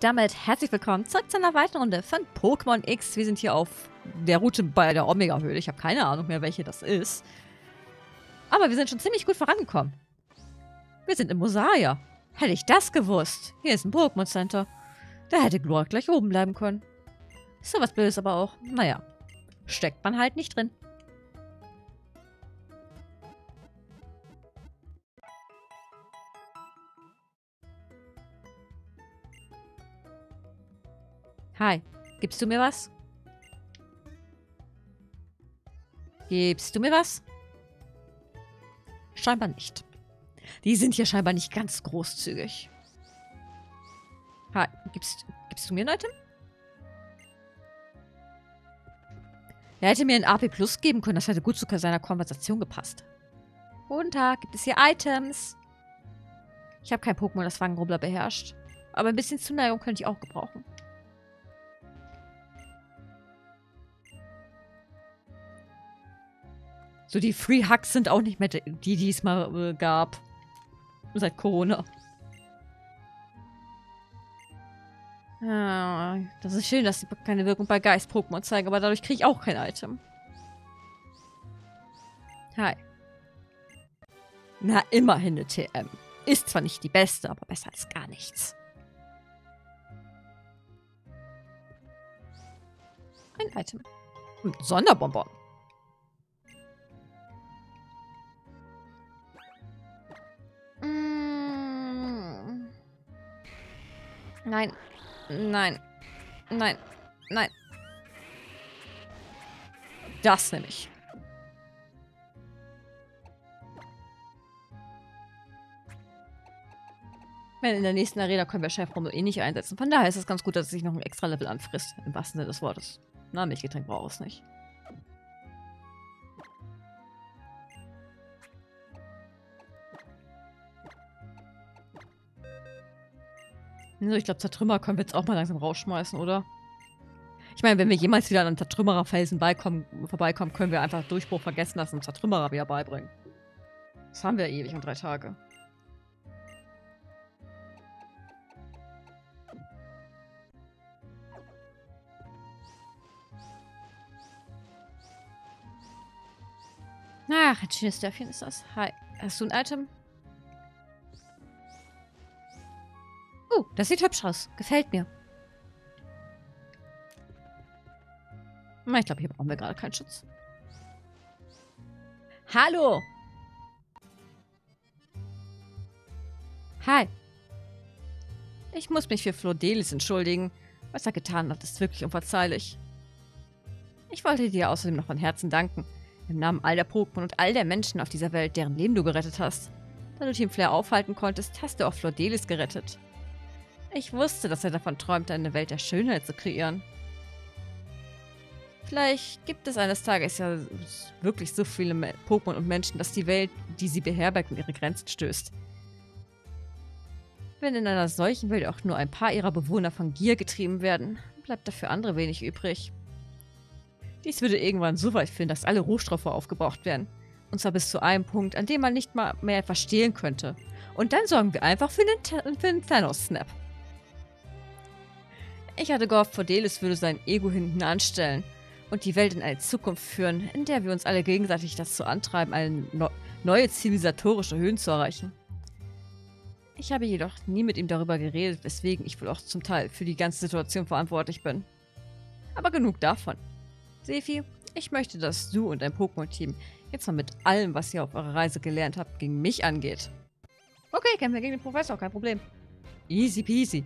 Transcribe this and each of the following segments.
Und damit herzlich willkommen zurück zu einer weiteren Runde von Pokémon X. Wir sind hier auf der Route bei der Omega-Höhle. Ich habe keine Ahnung mehr, welche das ist. Aber wir sind schon ziemlich gut vorangekommen. Wir sind in Mosaia. Hätte ich das gewusst. Hier ist ein Pokémon-Center. Da hätte Glurak gleich oben bleiben können. Ist doch was Blödes aber auch. Naja, steckt man halt nicht drin. Hi, gibst du mir was? Gibst du mir was? Scheinbar nicht. Die sind hier scheinbar nicht ganz großzügig. Hi, gibst du mir ein Item? Er hätte mir ein AP Plus geben können, das hätte gut zu seiner Konversation gepasst. Guten Tag, gibt es hier Items? Ich habe kein Pokémon, das Wangenrubbler beherrscht. Aber ein bisschen Zuneigung könnte ich auch gebrauchen. So, die Free Hugs sind auch nicht mehr die, die es mal gab. Seit Corona. Ah, das ist schön, dass sie keine Wirkung bei Geist-Pokémon zeigen, aber dadurch kriege ich auch kein Item. Hi. Na, immerhin eine TM. Ist zwar nicht die beste, aber besser als gar nichts. Ein Item. Und Sonderbonbon. Nein. Nein. Nein. Nein. Das nehme ich. Weil in der nächsten Arena können wir Chef Rommel eh nicht einsetzen. Von daher ist es ganz gut, dass es sich noch ein extra Level anfrisst. Im wahrsten Sinne des Wortes. Na, Milchgetränk braucht es nicht. Ich glaube, Zertrümmer können wir jetzt auch mal langsam rausschmeißen, oder? Ich meine, wenn wir jemals wieder an einem Zertrümmerer Felsen vorbeikommen, können wir einfach Durchbruch vergessen lassen und Zertrümmerer wieder beibringen. Das haben wir ewig und 3 Tage. Ach, ein schönes Dörfchen ist das. Hi. Hast du ein Item? Das sieht hübsch aus. Gefällt mir. Ich glaube, hier brauchen wir gerade keinen Schutz. Hallo! Hi. Ich muss mich für Flordelis entschuldigen. Was er getan hat, ist wirklich unverzeihlich. Ich wollte dir außerdem noch von Herzen danken. Im Namen all der Pokémon und all der Menschen auf dieser Welt, deren Leben du gerettet hast. Da du Team Flair aufhalten konntest, hast du auch Flordelis gerettet. Ich wusste, dass er davon träumte, eine Welt der Schönheit zu kreieren. Vielleicht gibt es eines Tages ja wirklich so viele Pokémon und Menschen, dass die Welt, die sie beherbergt, an ihre Grenzen stößt. Wenn in einer solchen Welt auch nur ein paar ihrer Bewohner von Gier getrieben werden, bleibt dafür andere wenig übrig. Dies würde irgendwann so weit führen, dass alle Rohstoffe aufgebraucht werden. Und zwar bis zu einem Punkt, an dem man nicht mal mehr etwas stehlen könnte. Und dann sorgen wir einfach für einen Thanos-Snap. Ich hatte gehofft, Faudelis würde sein Ego hinten anstellen und die Welt in eine Zukunft führen, in der wir uns alle gegenseitig dazu antreiben, eine neue zivilisatorische Höhen zu erreichen. Ich habe jedoch nie mit ihm darüber geredet, weswegen ich wohl auch zum Teil für die ganze Situation verantwortlich bin. Aber genug davon. Sephie, ich möchte, dass du und dein Pokémon-Team jetzt mal mit allem, was ihr auf eurer Reise gelernt habt, gegen mich angeht. Okay, kämpfen wir gegen den Professor, kein Problem. Easy peasy.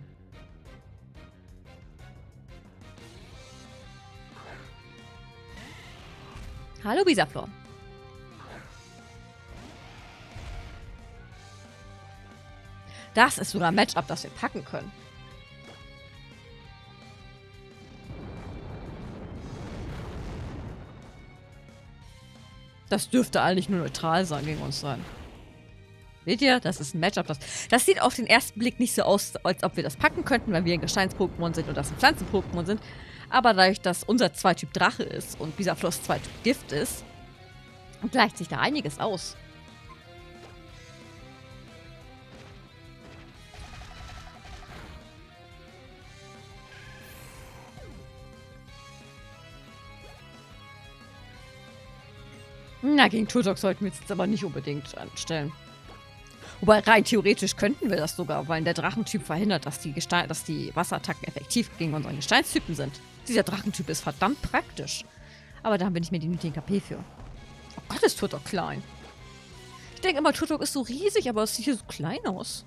Hallo, Bisaflor. Das ist sogar ein Matchup, das wir packen können. Das dürfte eigentlich nur neutral sein gegen uns sein. Seht ihr? Das ist ein Matchup. Das sieht auf den ersten Blick nicht so aus, als ob wir das packen könnten, weil wir ein Gesteins-Pokémon sind und das ein Pflanzen-Pokémon sind. Aber dadurch, dass unser 2-Typ Drache ist und Bisafloss 2-Typ Gift ist, gleicht sich da einiges aus. Na, gegen Turtok sollten wir jetzt aber nicht unbedingt anstellen. Wobei rein theoretisch könnten wir das sogar, weil der Drachentyp verhindert, dass die Wasserattacken effektiv gegen unseren Gesteinstypen sind. Dieser Drachentyp ist verdammt praktisch. Aber da haben wir nicht mehr die nötigen KP für. Oh Gott, ist Turtok klein. Ich denke immer, Turtok ist so riesig, aber es sieht hier so klein aus.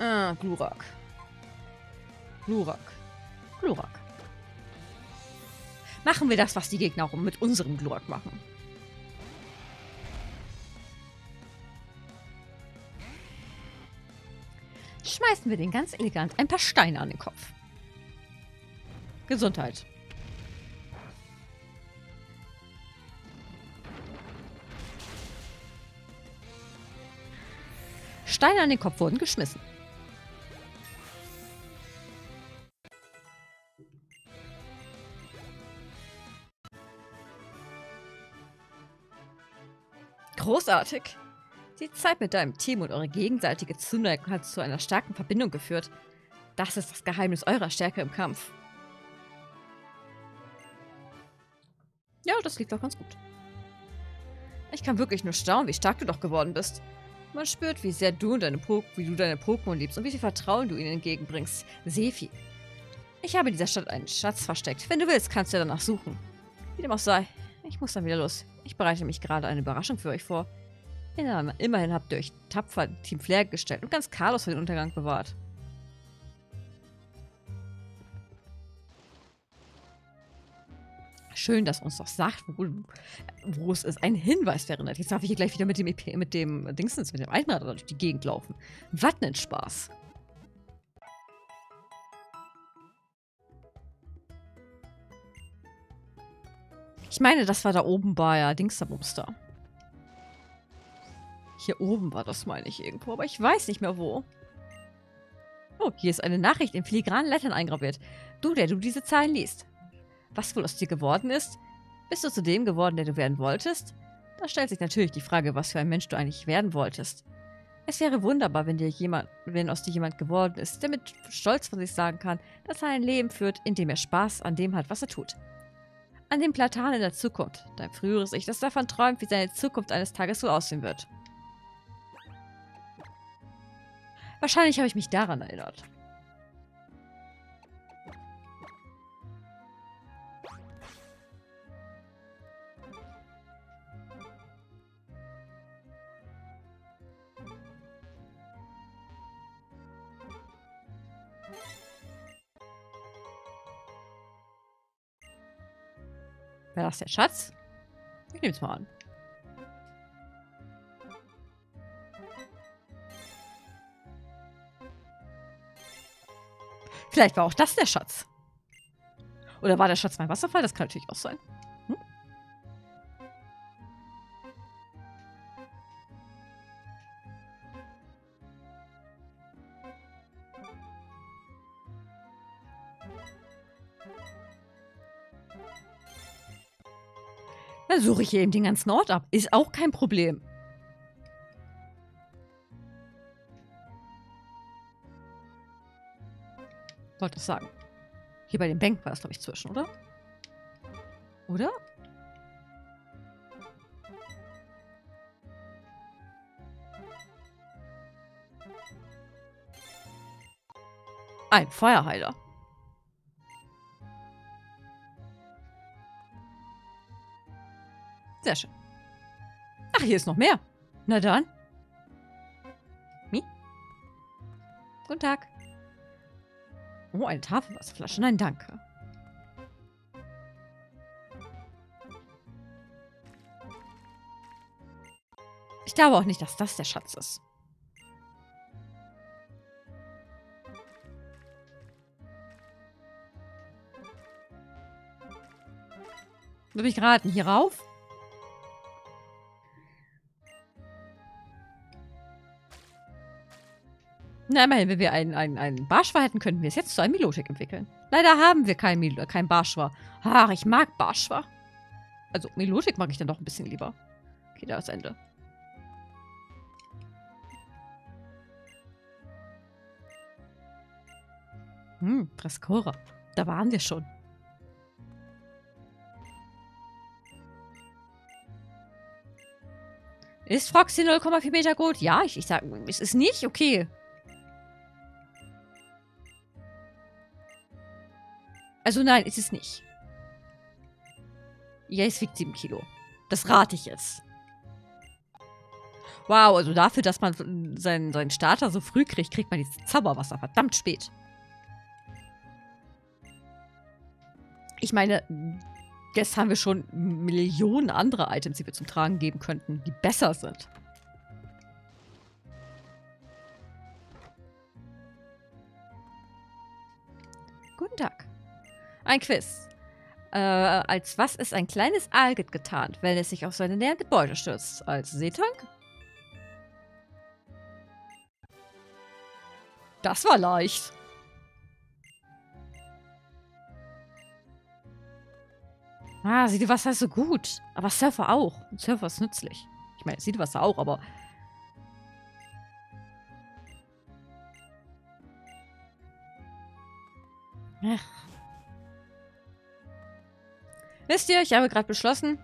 Ah, Glurak. Glurak. Glurak. Machen wir das, was die Gegner auch mit unserem Glurak machen. Schmeißen wir den ganz elegant ein paar Steine an den Kopf. Gesundheit. Steine an den Kopf wurden geschmissen. Großartig! Die Zeit mit deinem Team und eure gegenseitige Zuneigung hat zu einer starken Verbindung geführt. Das ist das Geheimnis eurer Stärke im Kampf. Ja, das klingt doch ganz gut. Ich kann wirklich nur staunen, wie stark du doch geworden bist. Man spürt, wie sehr du deine Pokémon liebst und wie viel Vertrauen du ihnen entgegenbringst. Sephie. Ich habe in dieser Stadt einen Schatz versteckt. Wenn du willst, kannst du danach suchen. Wie dem auch sei, ich muss dann wieder los. Ich bereite mich gerade eine Überraschung für euch vor. Immerhin habt ihr euch tapfer Team Flair gestellt und ganz Carlos vor den Untergang bewahrt. Schön, dass uns doch sagt, wo es ist. Ein Hinweis wäre nett. Jetzt darf ich hier gleich wieder mit dem Eisenrad durch die Gegend laufen. Was ein Spaß. Ich meine, das war da oben bei Dingsterbumster. Hier oben war das, meine ich, irgendwo, aber ich weiß nicht mehr wo. Oh, hier ist eine Nachricht in filigranen Lettern eingraviert. Du, der du diese Zeilen liest. Was wohl aus dir geworden ist? Bist du zu dem geworden, der du werden wolltest? Da stellt sich natürlich die Frage, was für ein Mensch du eigentlich werden wolltest. Es wäre wunderbar, wenn aus dir jemand geworden ist, der mit Stolz von sich sagen kann, dass er ein Leben führt, in dem er Spaß an dem hat, was er tut. An dem Platan in der Zukunft, dein früheres Ich, das davon träumt, wie seine Zukunft eines Tages so aussehen wird. Wahrscheinlich habe ich mich daran erinnert. War das der Schatz? Ich nehme es mal an. Vielleicht war auch das der Schatz. Oder war der Schatz mein Wasserfall? Das kann natürlich auch sein. Hm? Dann suche ich eben den ganzen Ort ab. Ist auch kein Problem. Wollte das sagen. Hier bei den Bänken war es, glaube ich, zwischen, oder? Oder? Ein Feuerheiler. Sehr schön. Ach, hier ist noch mehr. Na dann. Mi? Guten Tag. Oh, eine Tafelwasserflasche. Nein, danke. Ich glaube auch nicht, dass das der Schatz ist. Würde ich raten, hier rauf? Na, immerhin, wenn wir einen Barschwa hätten, könnten wir es jetzt zu einem Milotic entwickeln. Leider haben wir kein Barschwa. Ach, ich mag Barschwa. Also, Milotic mag ich dann doch ein bisschen lieber. Okay, da ist Ende. Trescora. Da waren wir schon. Ist Froxy 0,4 Meter gut? Ja, ich sag, es ist nicht? Okay. Also nein, es ist nicht. Ja, es wiegt 7 Kilo. Das rate ich jetzt. Wow, also dafür, dass man seinen Starter so früh kriegt, kriegt man dieses Zauberwasser verdammt spät. Ich meine, jetzt haben wir schon Millionen andere Items, die wir zum Tragen geben könnten, die besser sind. Guten Tag. Ein Quiz. Als was ist ein kleines Alget getarnt, wenn es sich auf seine nähernde Beute stürzt? Als Seetang? Das war leicht. Ah, Siedwasser ist so gut. Aber Surfer auch. Und Surfer ist nützlich. Ich meine, Siedwasser auch, aber... Ach. Wisst ihr, ich habe gerade beschlossen,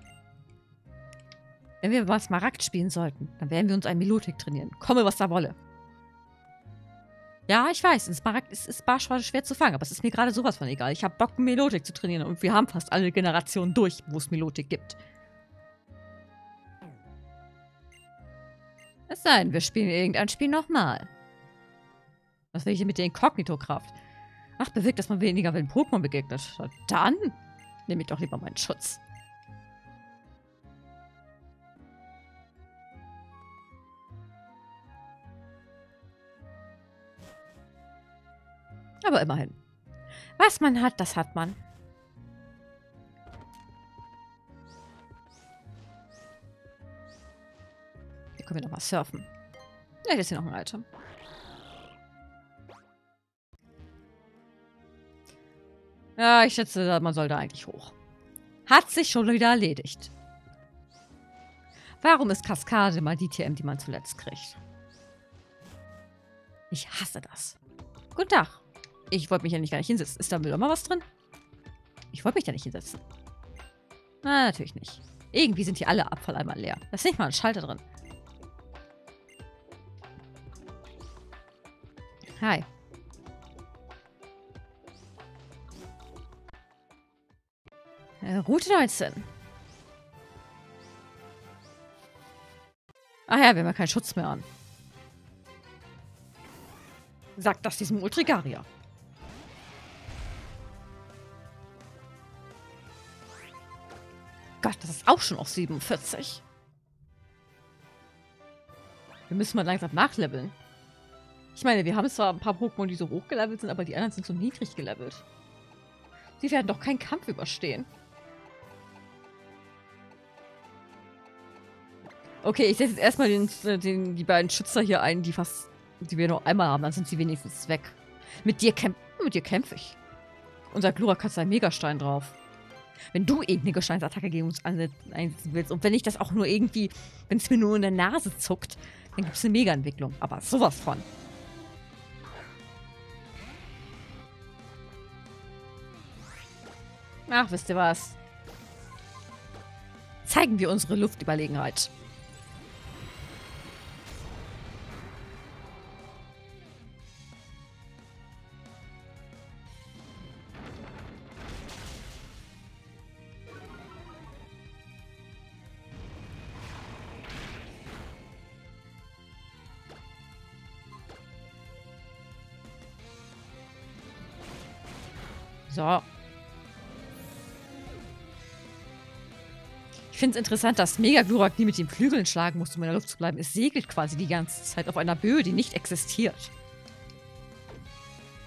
wenn wir mal Smaragd spielen sollten, dann werden wir uns ein Milotic trainieren. Komme, was da wolle. Ja, ich weiß, in Smaragd ist Barschwa schwer zu fangen, aber es ist mir gerade sowas von egal. Ich habe Bock, Milotic zu trainieren und wir haben fast alle Generationen durch, wo es Milotic gibt. Es sei denn, wir spielen irgendein Spiel nochmal. Was will ich denn mit der Inkognito-Kraft? Ach, bewirkt, dass man weniger wenn Pokémon begegnet. Dann... nehme ich doch lieber meinen Schutz. Aber immerhin. Was man hat, das hat man. Hier können wir nochmal surfen. Ja, hier ist hier noch ein Item. Ja, ich schätze, man soll da eigentlich hoch. Hat sich schon wieder erledigt. Warum ist Kaskade mal die TM, die man zuletzt kriegt? Ich hasse das. Guten Tag. Ich wollte mich ja nicht gar nicht hinsetzen. Ist da wieder mal was drin? Ich wollte mich da nicht hinsetzen. Na, natürlich nicht. Irgendwie sind hier alle Abfalleimer leer. Da ist nicht mal ein Schalter drin. Hi. Route 19. Ach ja, wir haben ja keinen Schutz mehr an. Sagt das diesem Ultrigarier. Gott, das ist auch schon auf 47. Wir müssen mal langsam nachleveln. Ich meine, wir haben zwar ein paar Pokémon, die so hoch gelevelt sind, aber die anderen sind so niedrig gelevelt. Die werden doch keinen Kampf überstehen. Okay, ich setze jetzt erstmal die beiden Schützer hier ein, die wir noch einmal haben. Dann sind sie wenigstens weg. Mit dir kämpfe ich. Unser Glurak hat seinen Megastein drauf. Wenn du irgendeine Gesteinsattacke gegen uns einsetzen willst und wenn ich das auch nur irgendwie, wenn es mir nur in der Nase zuckt, dann gibt es eine Mega-Entwicklung. Aber sowas von. Ach, wisst ihr was? Zeigen wir unsere Luftüberlegenheit. So. Ich finde es interessant, dass Mega-Glurak nie mit den Flügeln schlagen muss, um in der Luft zu bleiben. Es segelt quasi die ganze Zeit auf einer Böe, die nicht existiert.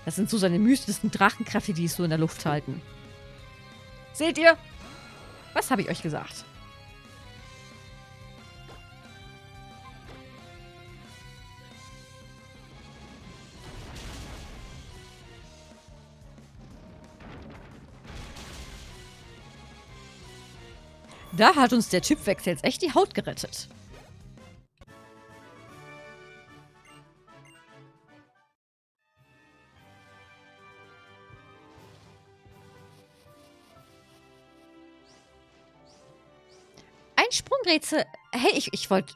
Das sind so seine mystischsten Drachenkräfte, die es so in der Luft halten. Seht ihr? Was habe ich euch gesagt? Da hat uns der Typwechsel jetzt echt die Haut gerettet. Kein Sprungrätsel. Hey, ich wollte...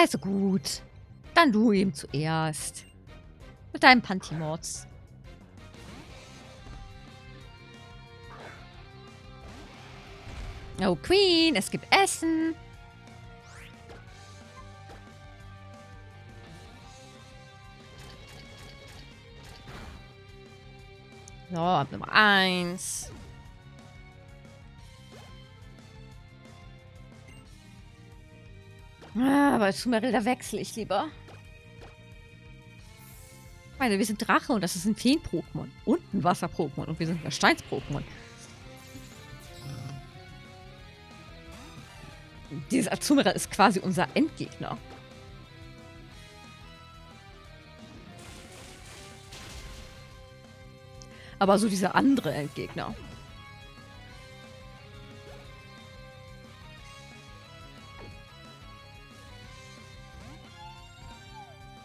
Also gut. Dann du eben zuerst. Mit deinem Pantymods. Oh, Queen, es gibt Essen. So, ab Nummer 1. Ah, aber Azumarill, da wechsle ich lieber. Ich meine, wir sind Drache und das ist ein Feen-Pokémon. Und ein Wasser-Pokémon. Und wir sind ein Steins-Pokémon. Dieses Azumarill ist quasi unser Endgegner. Aber so dieser andere Endgegner.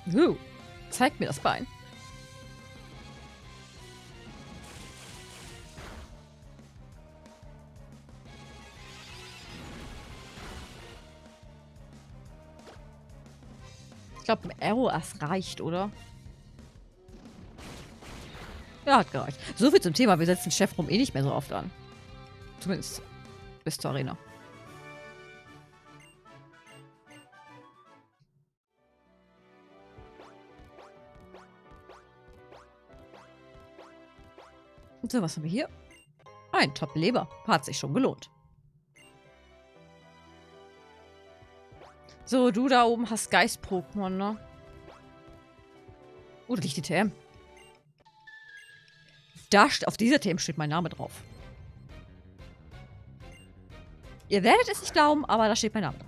So, zeig mir das Bein. Ich glaube, ein Aeroas reicht, oder? Ja, hat gereicht. So viel zum Thema. Wir setzen Chef-Rum eh nicht mehr so oft an. Zumindest bis zur Arena. So, was haben wir hier? Ein Top-Leber. Hat sich schon gelohnt. So, du da oben hast Geist-Pokémon, ne? Oder nicht die TM. Da, auf dieser TM steht mein Name drauf. Ihr werdet es nicht glauben, aber da steht mein Name drauf.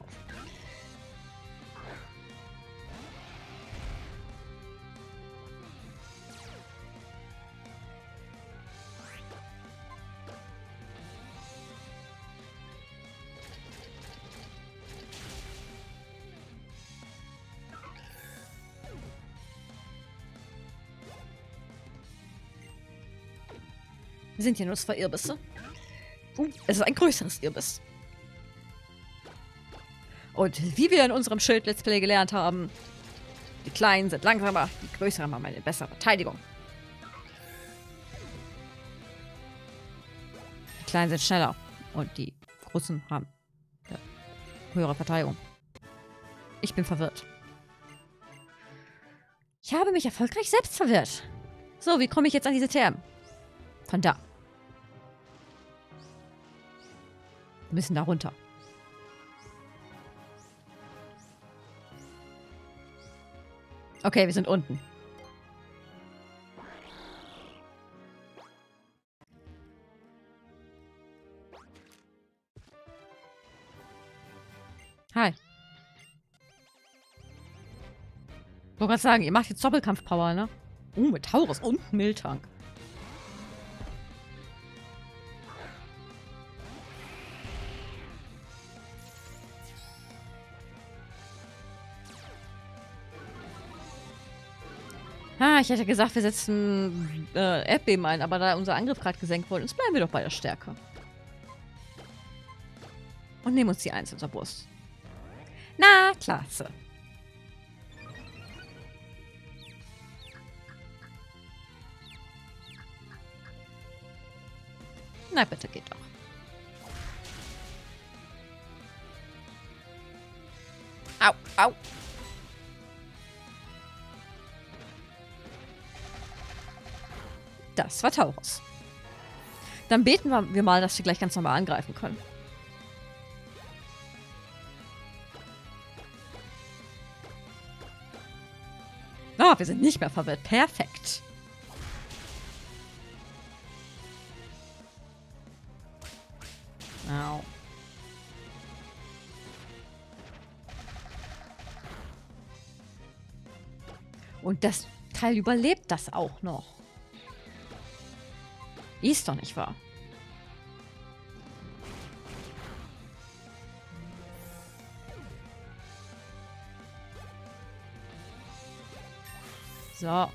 Sind hier nur zwei Irrbisse. Es ist ein größeres Irrbiss. Und wie wir in unserem Schild-Let's Play gelernt haben, die Kleinen sind langsamer, die Größeren haben eine bessere Verteidigung. Die Kleinen sind schneller und die Großen haben eine höhere Verteidigung. Ich bin verwirrt. Ich habe mich erfolgreich selbst verwirrt. So, wie komme ich jetzt an diese Thermen? Von da. Wir müssen da runter. Okay, wir sind unten. Hi. Ich wollte gerade sagen, ihr macht jetzt Doppelkampf-Power, ne? Oh, mit Taurus und Miltank. Ah, ich hätte gesagt, wir setzen Erdbeben ein, aber da unser Angriff gerade gesenkt wurde, uns bleiben wir doch bei der Stärke. Und nehmen uns die 1 in unserer Brust. Na, klasse. Na, bitte geht doch. Au, au. Das war Taurus. Dann beten wir mal, dass wir gleich ganz normal angreifen können. Ah, wir sind nicht mehr verwirrt. Perfekt. Au. Und das Teil überlebt das auch noch. Ist doch nicht wahr. So.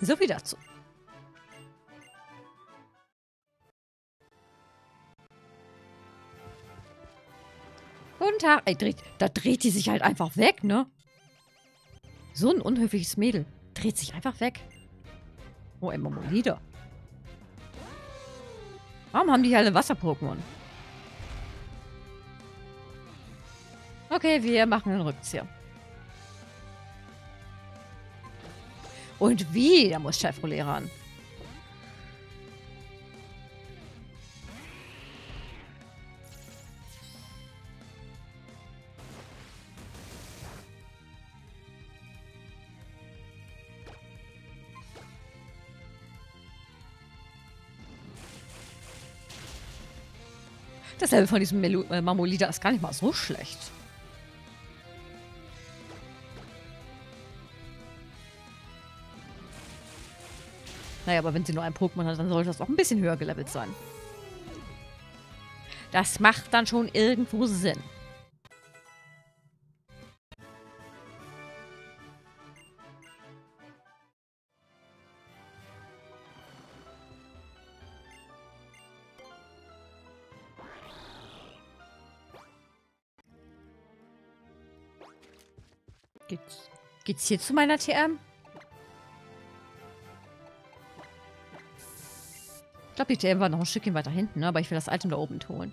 So viel dazu. erkannt haben. Da dreht die sich halt einfach weg, ne? So ein unhöfliches Mädel. Dreht sich einfach weg. Oh, immer mal wieder. Warum haben die alle Wasser-Pokémon? Okay, wir machen einen Rückzieher. Und wie? Da muss Chef Rommel ran. Das Level von diesem Marmolida ist gar nicht mal so schlecht. Naja, aber wenn sie nur ein Pokémon hat, dann sollte das auch ein bisschen höher gelevelt sein. Das macht dann schon irgendwo Sinn. Geht's hier zu meiner TM? Ich glaube, die TM war noch ein Stückchen weiter hinten, aber ich will das Item da oben holen.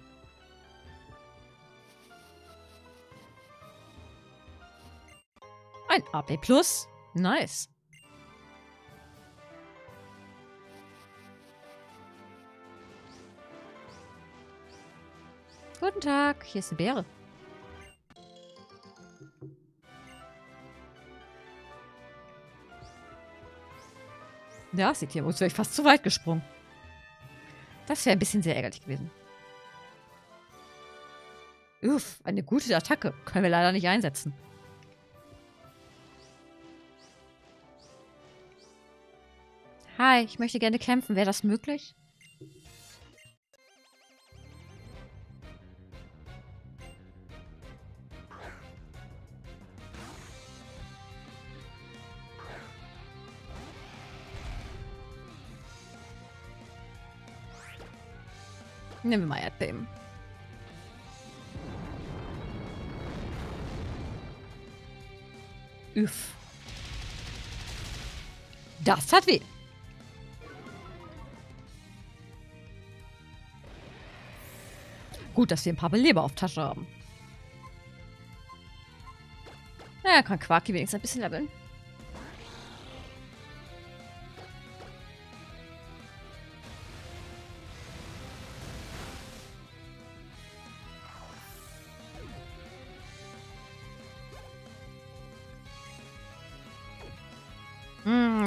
Ein AP Plus. Nice. Guten Tag, hier ist eine Beere. Ja, seht ihr, uns wäre ich fast zu weit gesprungen. Das wäre ein bisschen sehr ärgerlich gewesen. Uff, eine gute Attacke. Können wir leider nicht einsetzen. Hi, ich möchte gerne kämpfen. Wäre das möglich? Nehmen wir mal Erdbeben. Uff. Das hat weh. Gut, dass wir ein paar Beleber auf Tasche haben. Naja, kann Quaki wenigstens ein bisschen leveln.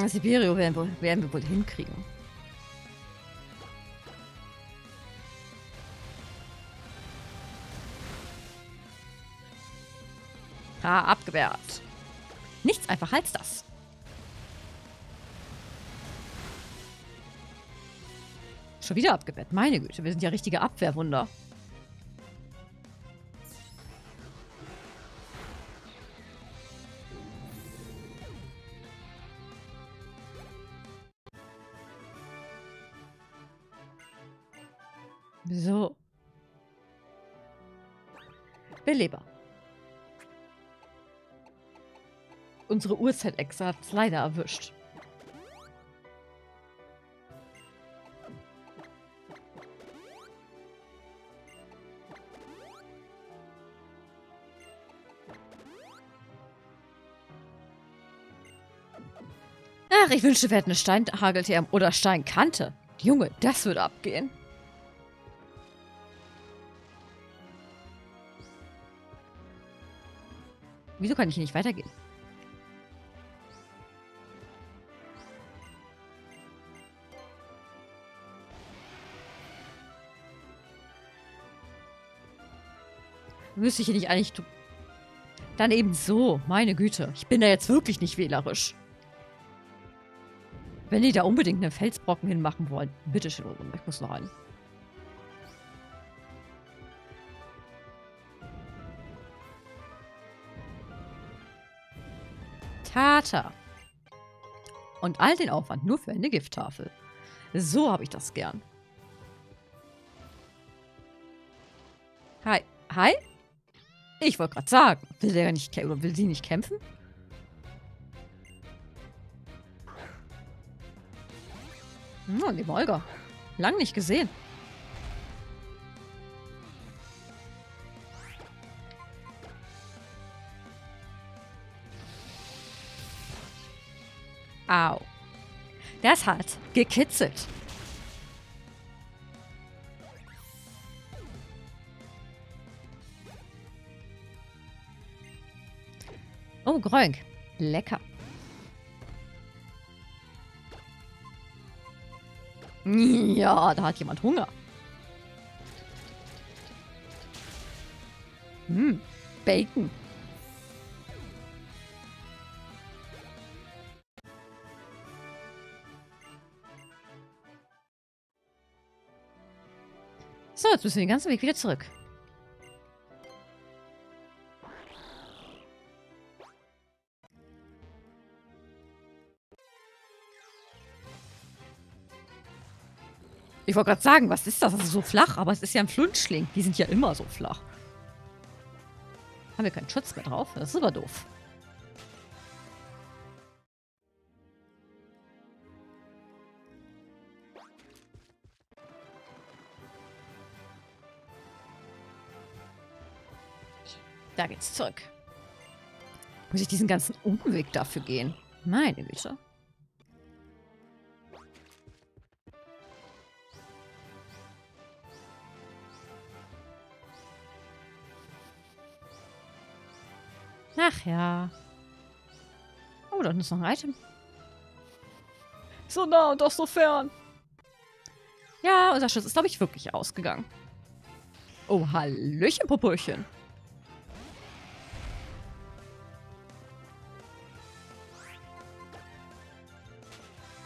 Siberio werden wir wohl hinkriegen. Ah, abgewehrt. Nichts einfach als das. Schon wieder abgewehrt. Meine Güte, wir sind ja richtige Abwehrwunder. So. Beleber. Unsere Uhrzeitechse hat es leider erwischt. Ach, ich wünschte, wir hätten eine Steinhagel-TM oder Steinkante. Junge, das würde abgehen. Wieso kann ich hier nicht weitergehen? Müsste ich hier nicht eigentlich... Dann eben so. Meine Güte. Ich bin da jetzt wirklich nicht wählerisch. Wenn die da unbedingt einen Felsbrocken hinmachen wollen. Bitteschön, ich muss noch einen. Kater. Und all den Aufwand nur für eine Gifttafel. So habe ich das gern. Hi. Hi? Ich wollte gerade sagen, will der nicht kämpfen oder will sie nicht kämpfen? Oh, liebe Olga. Lang nicht gesehen. Au. Das hat gekitzelt. Oh, Groink. Lecker. Ja, da hat jemand Hunger. Bacon. So, jetzt müssen wir den ganzen Weg wieder zurück. Ich wollte gerade sagen, was ist das? Das ist so flach, aber es ist ja ein Flunschling. Die sind ja immer so flach. Haben wir keinen Schutz mehr drauf? Das ist aber doof. Da geht's zurück. Muss ich diesen ganzen Umweg dafür gehen? Meine Güte. Ach ja. Oh, da ist noch ein Item. So nah und doch so fern. Ja, unser Schuss ist, glaube ich, wirklich ausgegangen. Oh, Hallöchen, Popöchen.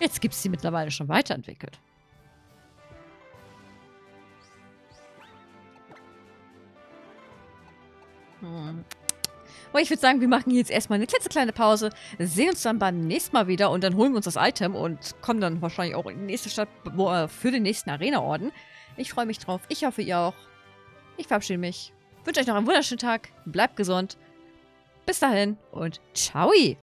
Jetzt gibt es die mittlerweile schon weiterentwickelt. Aber ich würde sagen, wir machen jetzt erstmal eine klitzekleine Pause, sehen uns dann beim nächsten Mal wieder und dann holen wir uns das Item und kommen dann wahrscheinlich auch in die nächste Stadt für den nächsten Arena-Orden. Ich freue mich drauf. Ich hoffe, ihr auch. Ich verabschiede mich. Wünsche euch noch einen wunderschönen Tag. Bleibt gesund. Bis dahin und ciao.